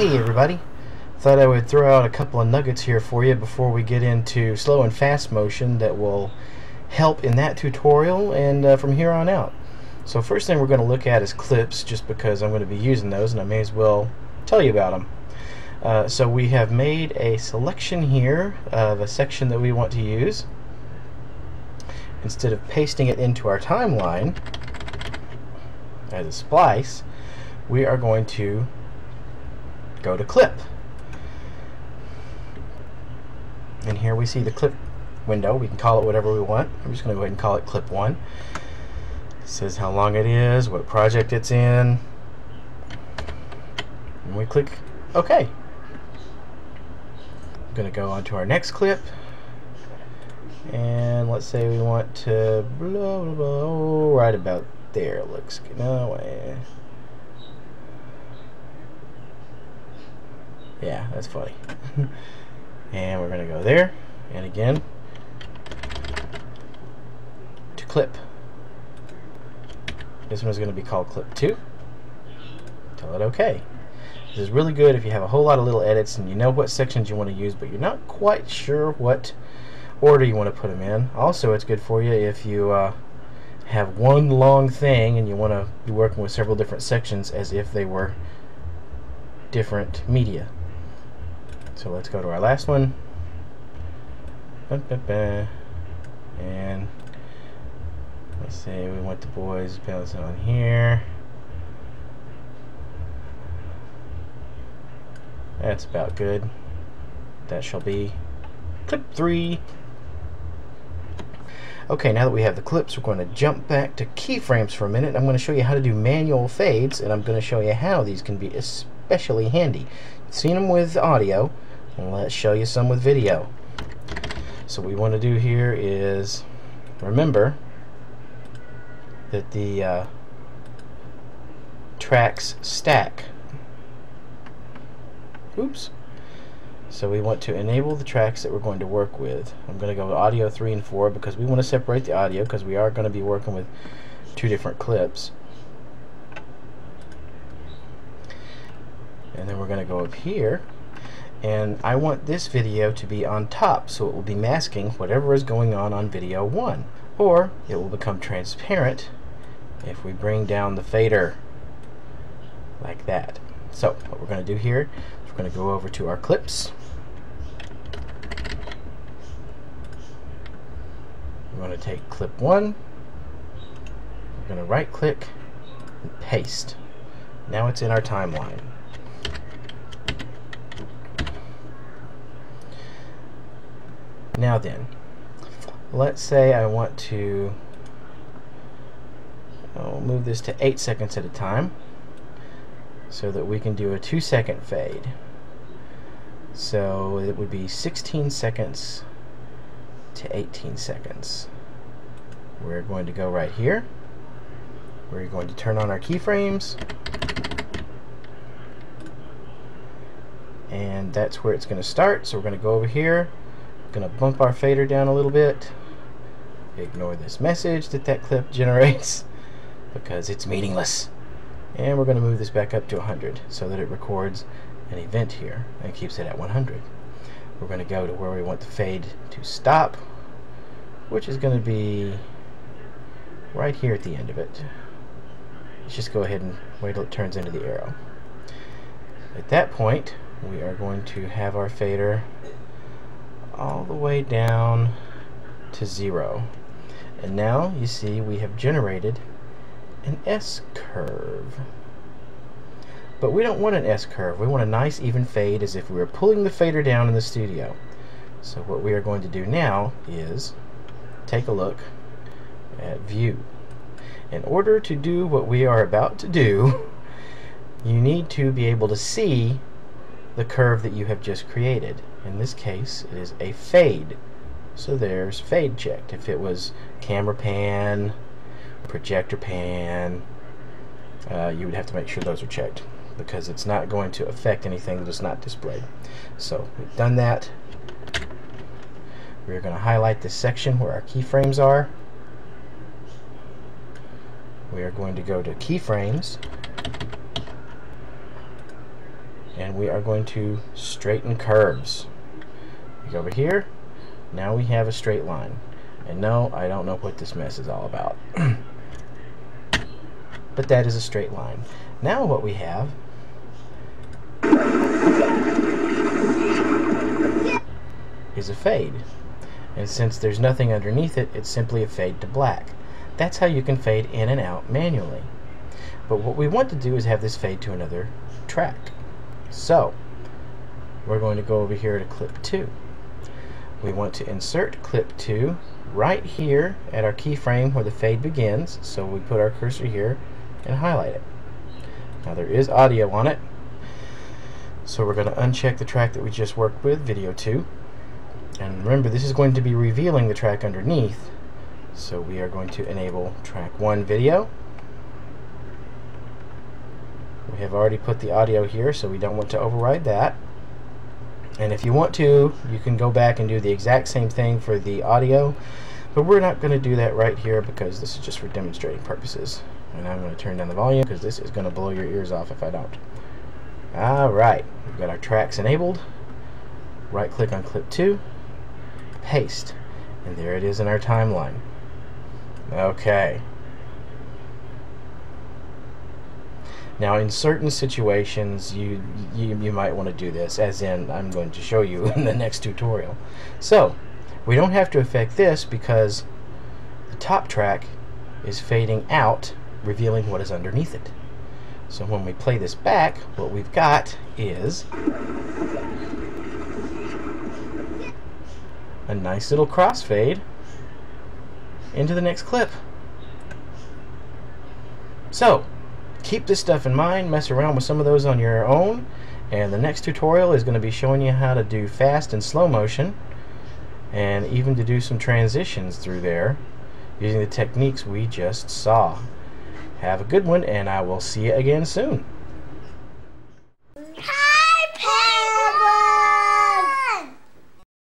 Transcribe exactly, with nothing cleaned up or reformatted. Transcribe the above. Hey everybody, thought I would throw out a couple of nuggets here for you before we get into slow and fast motion that will help in that tutorial and uh, from here on out. So first thing we're going to look at is clips, just because I'm going to be using those and I may as well tell you about them. Uh, so we have made a selection here of a section that we want to use. Instead of pasting it into our timeline as a splice, we are going to go to clip, and here we see the clip window. We can call it whatever we want. I'm just going to go ahead and call it clip one. It says how long it is, what project it's in, and we click OK. I'm going to go on to our next clip, and let's say we want to blah, blah, blah, right about there. Looks good. No way. Yeah, that's funny. And we're going to go there, and again to clip. This one's going to be called clip two. Tell it OK. This is really good if you have a whole lot of little edits and you know what sections you want to use, but you're not quite sure what order you want to put them in. Also, it's good for you if you uh, have one long thing and you want to be working with several different sections as if they were different media. So let's go to our last one, and let's say we want the boys bounce on here. That's about good. That shall be clip three. Okay, now that we have the clips, we're going to jump back to keyframes for a minute. I'm going to show you how to do manual fades, and I'm going to show you how these can be especially handy. You've seen them with audio, and let's show you some with video. So what we want to do here is remember that the uh, tracks stack. Oops. So we want to enable the tracks that we're going to work with. I'm going to go to audio three and four because we want to separate the audio, because we are going to be working with two different clips. And then we're going to go up here, and I want this video to be on top, so it will be masking whatever is going on on video one, or it will become transparent if we bring down the fader like that. So what we're going to do here is we're going to go over to our clips. We're going to take clip one, we're going to right click and paste. Now it's in our timeline. Now then, let's say I want to I'll move this to eight seconds at a time so that we can do a two second fade. So it would be sixteen seconds to eighteen seconds. We're going to go right here. We're going to turn on our keyframes, and that's where it's going to start. So we're going to go over here, going to bump our fader down a little bit, ignore this message that that clip generates because it's meaningless, and we're going to move this back up to one hundred so that it records an event here and keeps it at one hundred. We're going to go to where we want the fade to stop, which is going to be right here at the end of it. Let's just go ahead and wait till it turns into the arrow. At that point we are going to have our fader all the way down to zero, and now you see we have generated an S-curve, but we don't want an S-curve. We want a nice even fade as if we were pulling the fader down in the studio. So what we are going to do now is take a look at view. In order to do what we are about to do, you need to be able to see the curve that you have just created. In this case it is a fade, so there's fade checked. If it was camera pan, projector pan, uh, you would have to make sure those are checked because it's not going to affect anything that is not displayed. So we've done that. We're going to highlight this section where our keyframes are. We are going to go to keyframes, and we are going to straighten curves. We go over here, now we have a straight line. And no, I don't know what this mess is all about. But that is a straight line. Now what we have is a fade. And since there's nothing underneath it, it's simply a fade to black. That's how you can fade in and out manually. But what we want to do is have this fade to another track. So we're going to go over here to clip two. We want to insert clip two right here at our keyframe where the fade begins, so we put our cursor here and highlight it. Now there is audio on it, so we're going to uncheck the track that we just worked with, video two. And remember, this is going to be revealing the track underneath, so we are going to enable track one video. We have already put the audio here, so we don't want to override that. And if you want to, you can go back and do the exact same thing for the audio, but we're not going to do that right here because this is just for demonstrating purposes. And I'm going to turn down the volume because this is going to blow your ears off if I don't. Alright, we've got our tracks enabled. Right click on clip two, paste, and there it is in our timeline. Okay. Now, in certain situations, you, you you might want to do this, as in I'm going to show you in the next tutorial. So we don't have to affect this because the top track is fading out, revealing what is underneath it. So when we play this back, what we've got is a nice little crossfade into the next clip. So keep this stuff in mind, mess around with some of those on your own, and the next tutorial is going to be showing you how to do fast and slow motion, and even to do some transitions through there using the techniques we just saw. Have a good one, and I will see you again soon.